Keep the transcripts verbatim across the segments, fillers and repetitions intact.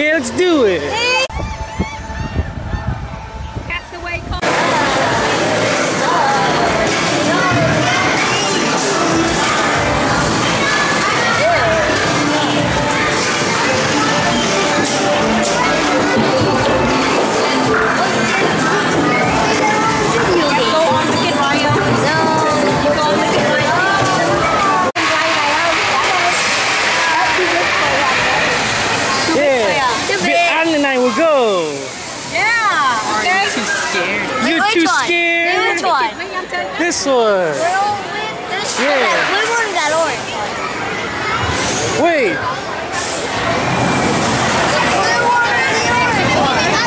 Yeah, let's do it. Hey. This one. Little, this yeah. That blue one or that orange one? Wait. The blue one or the orange one?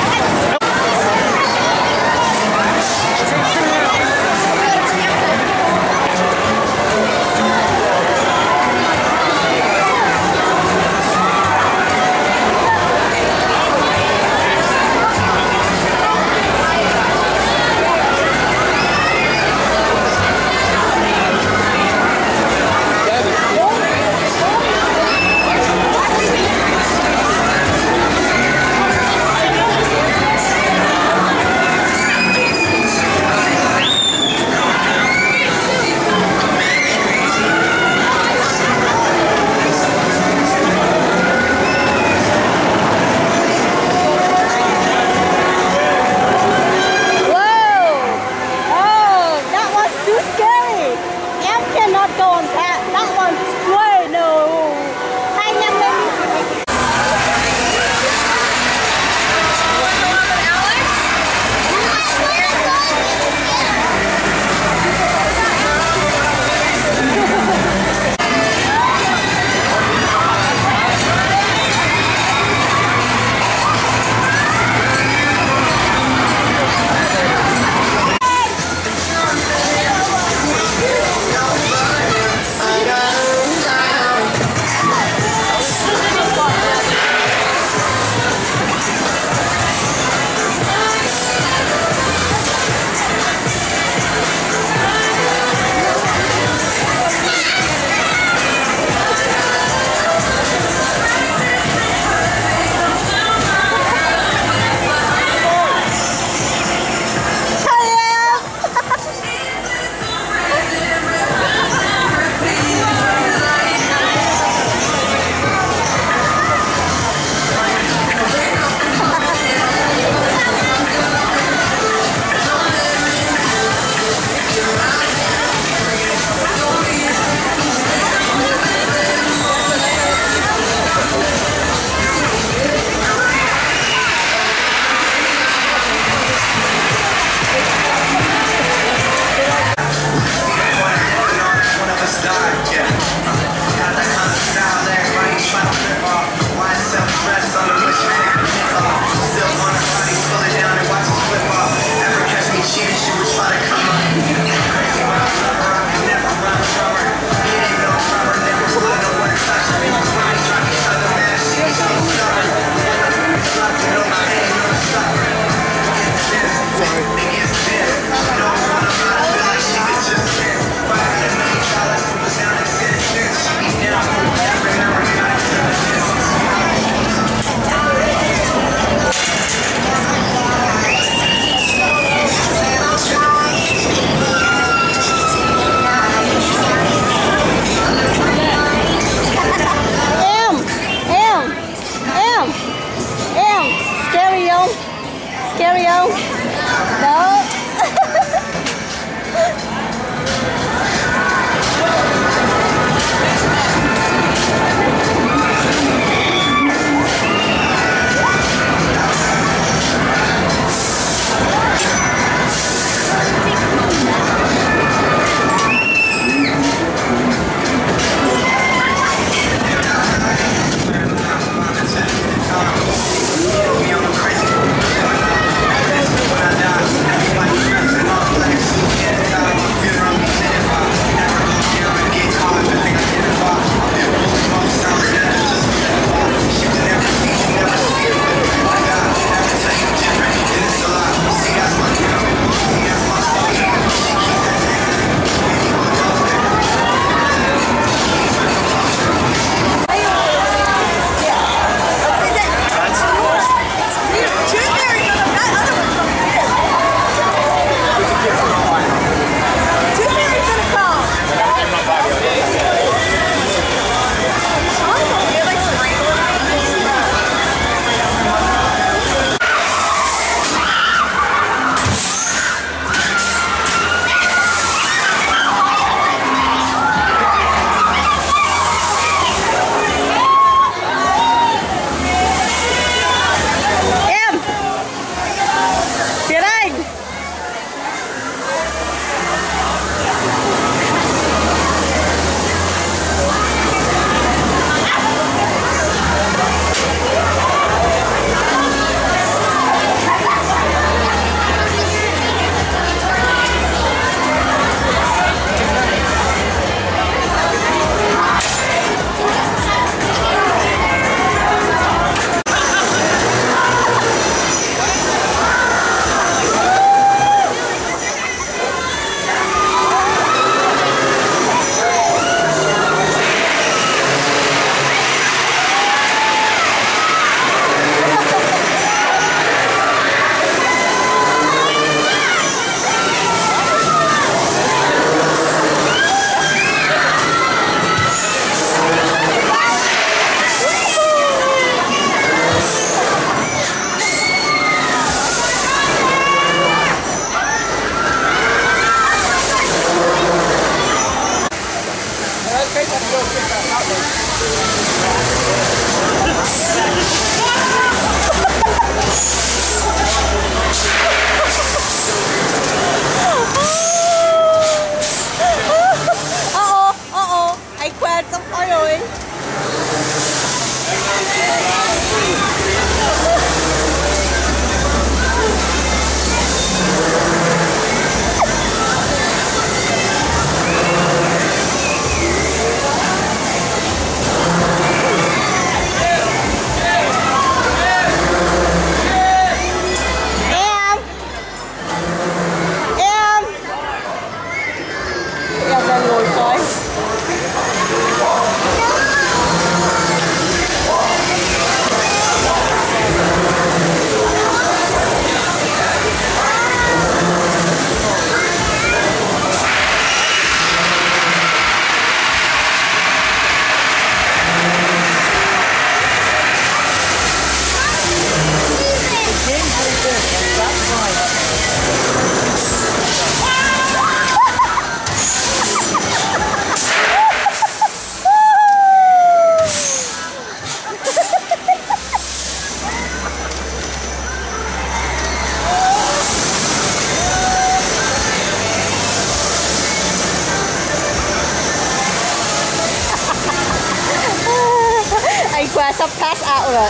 rồi.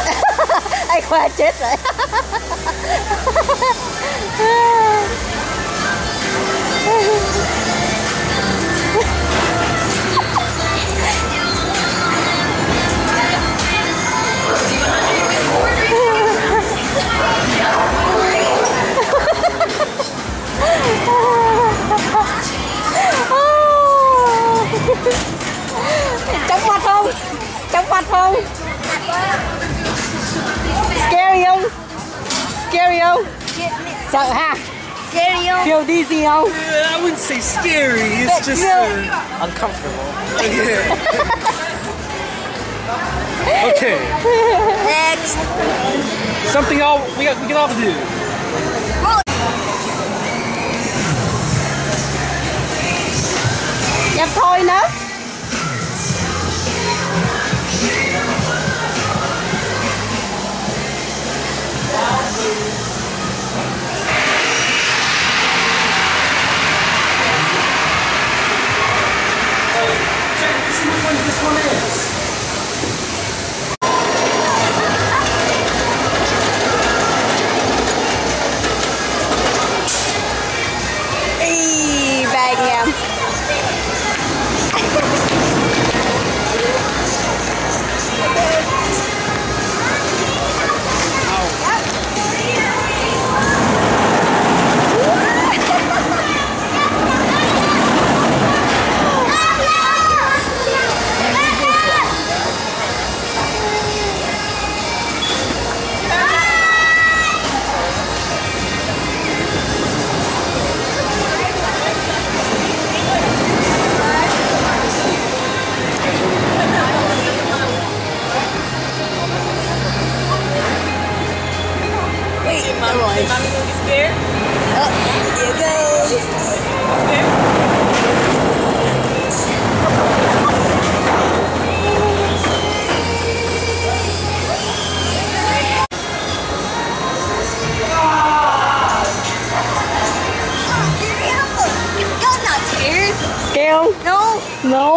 Anh Khoa chết rồi. Chóng mặt không? Chóng mặt không? Scary không? Scary không? Sợ ha? Scary không? Feel dizzy không? Yeah, I wouldn't say scary, it's but just uh, uncomfortable. Yeah. Okay. Next. Something all we got, we can all do. Dẹp thôi nữa. No? No!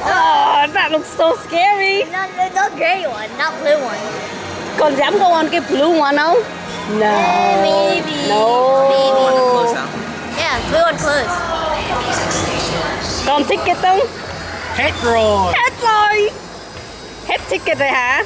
Oh, that looks so scary! Not the not grey one, not blue one. Còn dám go on cái blue one không? No. Yeah, maybe. No. Maybe. Blue one close up. Yeah, blue one close. Còn thích cái tông? Hết rồi! Hết rồi! Hết ticket rồi hả?